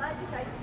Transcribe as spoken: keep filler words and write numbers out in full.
glad you guys